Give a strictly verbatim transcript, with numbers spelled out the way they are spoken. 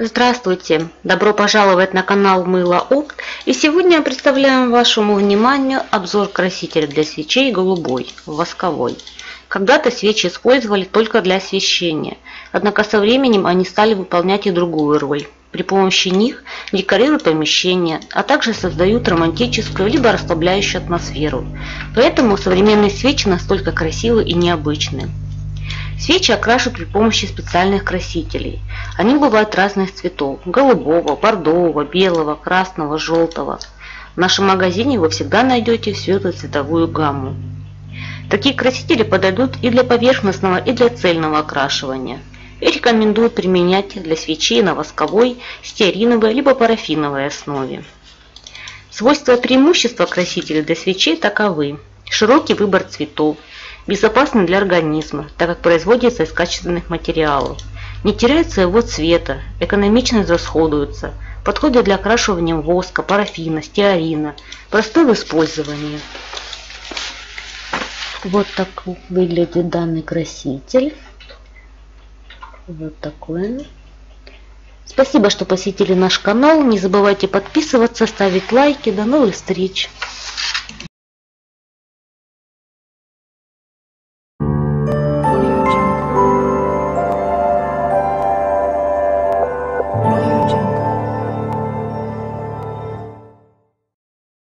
Здравствуйте! Добро пожаловать на канал Мыло Опт. И сегодня я представляю вашему вниманию обзор красителя для свечей голубой, восковой. Когда-то свечи использовали только для освещения, однако со временем они стали выполнять и другую роль. При помощи них декорируют помещение, а также создают романтическую либо расслабляющую атмосферу. Поэтому современные свечи настолько красивы и необычны. Свечи окрашивают при помощи специальных красителей. Они бывают разных цветов – голубого, бордового, белого, красного, желтого. В нашем магазине вы всегда найдете всю эту цветовую гамму. Такие красители подойдут и для поверхностного, и для цельного окрашивания. И рекомендую применять для свечей на восковой, стеариновой либо парафиновой основе. Свойства и преимущества красителей для свечей таковы. Широкий выбор цветов. Безопасны для организма, так как производятся из качественных материалов. Не теряют своего цвета, экономично израсходуются. Подходят для окрашивания воска, парафина, стеарина. Просты в использовании. Вот так выглядит данный краситель. Вот такой. Спасибо, что посетили наш канал. Не забывайте подписываться, ставить лайки. До новых встреч!